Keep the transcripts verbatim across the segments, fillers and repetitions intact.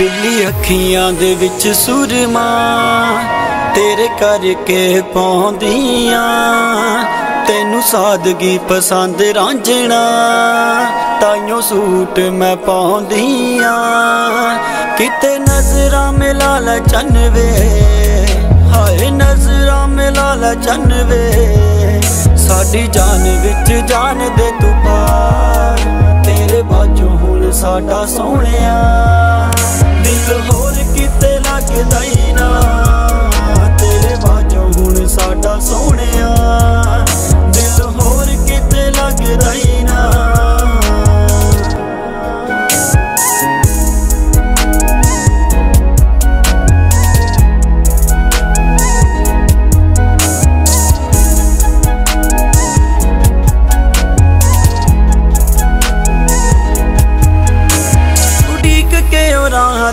बिल्ली अखियां दे विच सुरमा तेरे करके पौंदियां, तेनू सादगी पसंद रांझना ताइयों सूट मैं पौंदियां। किते नजरा मिला ला चन वे, हाय नजरा मिला ला चन वे, साडी जान विच जान दे तू पार, तेरे बाजों हुण साडा सोहणिया। दिल होर किते लगदा ही ना, तेरे बाजों हुण साडा सोहणिया। दिल होर किते लगदा ही ना।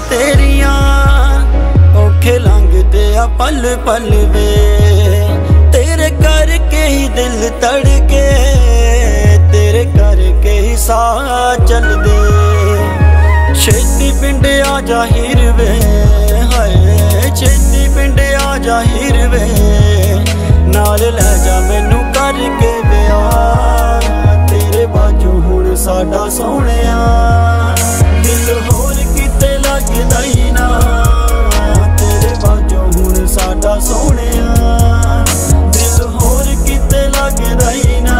तेरिया औखे लंघते आ पल पल वे, तेरे करके ही दिल तड़के, तेरे करके ही साह चल दे। छेती पिंड आ जा हीर वे, हाय छेती पिंड आ जा हीर वे, नाल लै जा मैनू करके ब्याह, तेरे बाजू हुण साडा सोहणिया। दिल होर किते लगदा ही ना, तेरे बाजों हुण साडा सोहणिया। दिल होर किते लगदा ही ना।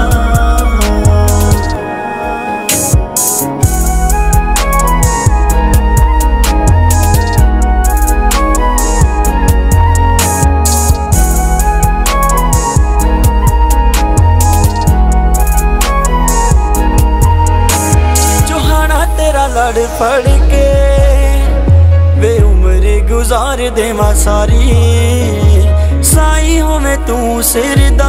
जोहाना तेरा लड़ फड़ के बेउमर गुजार देवा सारी, साई होवे तू सिरदा,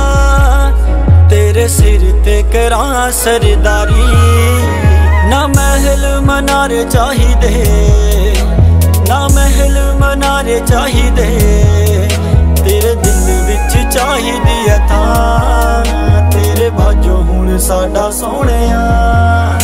तेरे सिर ते करा सरदारी। ना महल मनारे चाहिदे, ना महल मनारे चाहिदे, तेरे दिल विच चाहिदी ऐ थां, तेरे बाजों हुण साडा सोहणिया।